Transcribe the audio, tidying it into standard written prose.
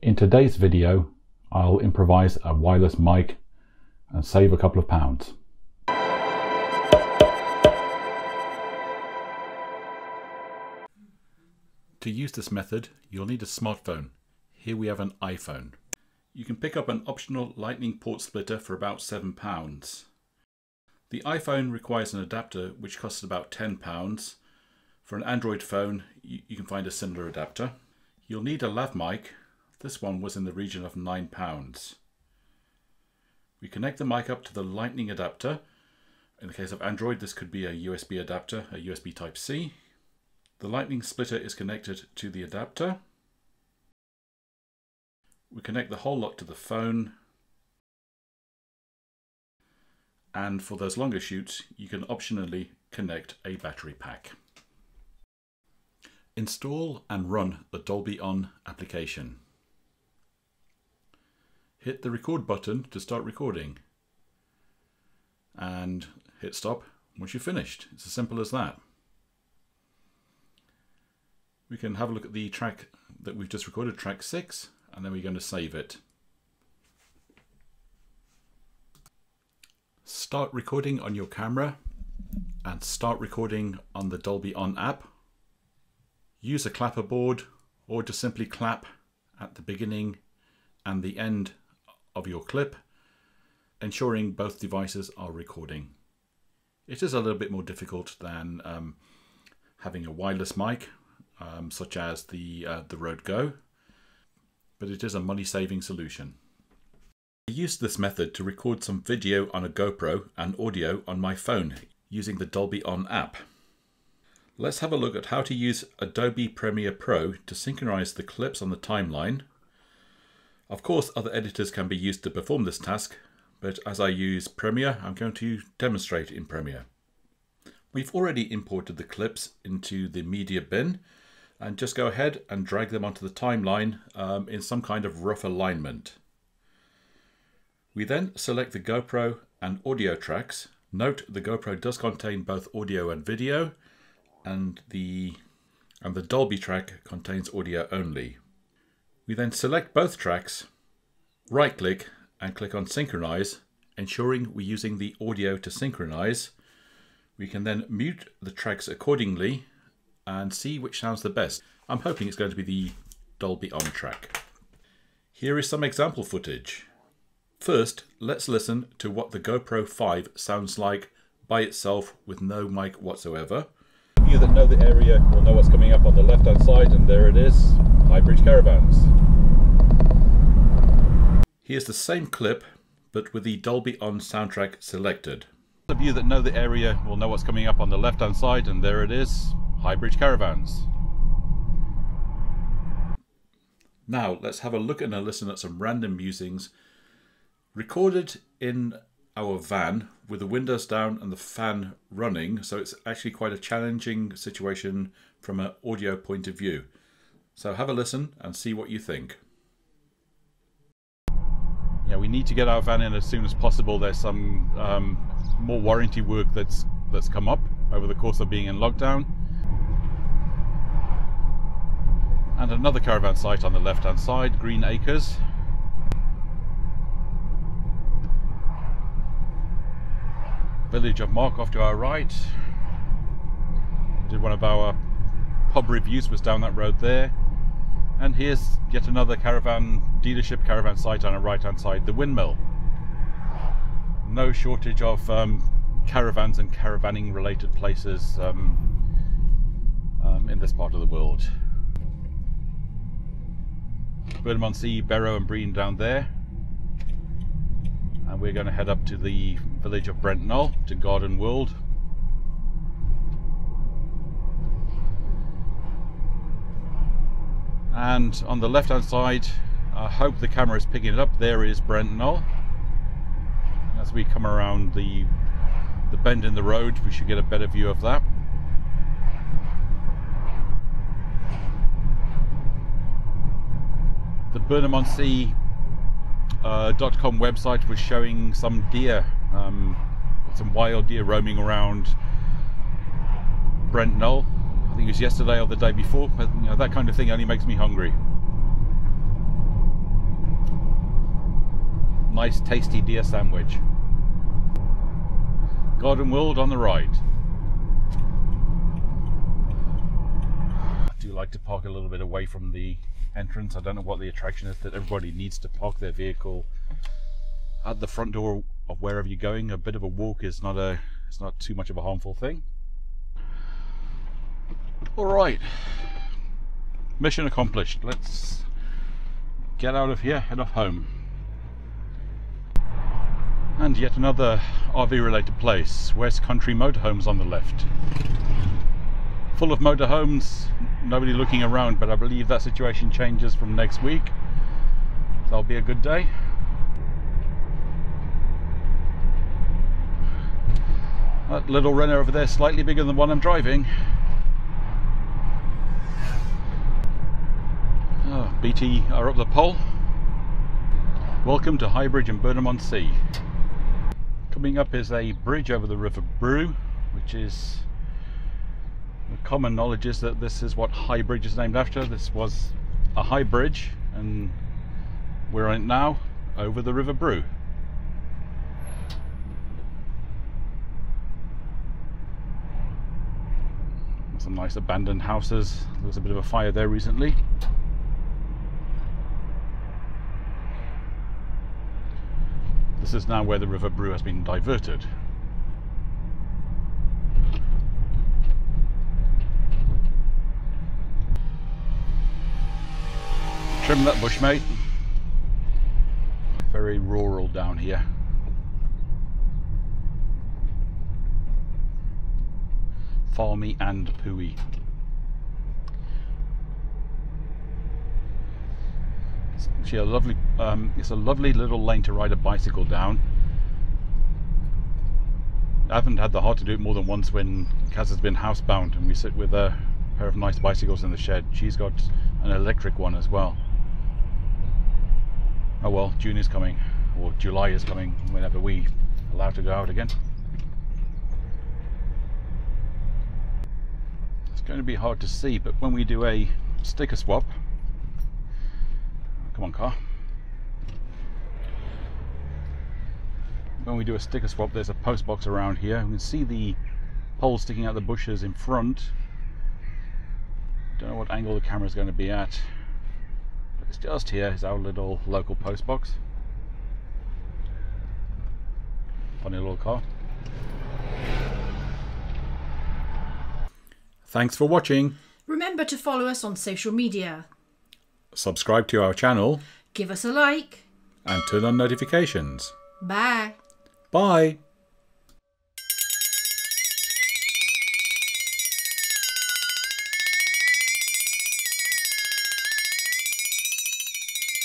In today's video, I'll improvise a wireless mic and save a couple of pounds. To use this method, you'll need a smartphone. Here we have an iPhone. You can pick up an optional lightning port splitter for about £7. The iPhone requires an adapter which costs about £10. For an Android phone, you can find a similar adapter. You'll need a lav mic. This one was in the region of £9. We connect the mic up to the lightning adapter. In the case of Android, this could be a USB adapter, a USB Type-C. The lightning splitter is connected to the adapter. We connect the whole lot to the phone. And for those longer shoots, you can optionally connect a battery pack. Install and run the Dolby On application. Hit the record button to start recording. And hit stop once you've finished. It's as simple as that. We can have a look at the track that we've just recorded, track 6, and then we're going to save it. Start recording on your camera and start recording on the Dolby On app. Use a clapperboard or just simply clap at the beginning and the end of your clip, ensuring both devices are recording. It is a little bit more difficult than having a wireless mic, such as the Rode Go, but it is a money-saving solution. I used this method to record some video on a GoPro and audio on my phone using the Dolby On app. Let's have a look at how to use Adobe Premiere Pro to synchronize the clips on the timeline. Of course, other editors can be used to perform this task, but as I use Premiere, I'm going to demonstrate in Premiere. We've already imported the clips into the media bin, and just go ahead and drag them onto the timeline in some kind of rough alignment. We then select the GoPro and audio tracks. Note the GoPro does contain both audio and video, and the Dolby track contains audio only. We then select both tracks, right-click and click on Synchronize, ensuring we're using the audio to synchronize. We can then mute the tracks accordingly and see which sounds the best. I'm hoping it's going to be the Dolby On track. Here is some example footage. First, let's listen to what the GoPro 5 sounds like by itself with no mic whatsoever. You that know the area will know what's coming up on the left-hand side, and there it is, Highbridge Caravans. Here's the same clip, but with the Dolby On soundtrack selected. Of you that know the area will know what's coming up on the left-hand side, and there it is, Highbridge Caravans. Now let's have a look and a listen at some random musings recorded in our van with the windows down and the fan running, so it's actually quite a challenging situation from an audio point of view. So have a listen and see what you think. Yeah, we need to get our van in as soon as possible. There's some more warranty work that's come up over the course of being in lockdown. And another caravan site on the left-hand side, Green Acres. Village of Mark off to our right. Did one of our pub reviews, was down that road there. And here's yet another caravan dealership, caravan site on our right-hand side, the Windmill. No shortage of caravans and caravanning related places in this part of the world. Burnham-on-Sea, Barrow and Breen down there. And we're going to head up to the village of Brent Knoll, to Garden World. And on the left-hand side, I hope the camera is picking it up, there is Brent Knoll. As we come around the bend in the road, we should get a better view of that. The Burnham-on-Sea .com website was showing some deer, some wild deer roaming around Brent Knoll. I think it was yesterday or the day before, but you know, that kind of thing only makes me hungry. nice tasty deer sandwich. Garden World on the right. I do like to park a little bit away from the entrance. I don't know what the attraction is that everybody needs to park their vehicle at the front door of wherever you're going. A bit of a walk is not too much of a harmful thing. All right, mission accomplished. Let's get out of here, head off home. And yet another RV-related place, West Country Motorhomes on the left. Full of motorhomes, nobody looking around, but I believe that situation changes from next week. That'll be a good day. That little Renault over there, slightly bigger than the one I'm driving. Oh, BT are up the pole. Welcome to Highbridge and Burnham-on-Sea. Coming up is a bridge over the River Brue, which is, the common knowledge is that this is what Highbridge is named after. This was a high bridge and we're on it now, over the River Brue. Some nice abandoned houses. There was a bit of a fire there recently. This is now where the River Brue has been diverted. Trim that bush, mate. Very rural down here. Farmy and pooey. It's a lovely little lane to ride a bicycle down. I haven't had the heart to do it more than once when Kaz has been housebound and we sit with a pair of nice bicycles in the shed. She's got an electric one as well. Oh well, June is coming, or July is coming, whenever we allow to go out again. It's going to be hard to see, but when we do a sticker swap, come on car. When we do a sticker swap, there's a post box around here. You can see the pole sticking out the bushes in front. Don't know what angle the camera's going to be at. But it's just here is our little local post box. Funny little car. Thanks for watching. Remember to follow us on social media. Subscribe to our channel, give us a like, and turn on notifications. Bye. Bye.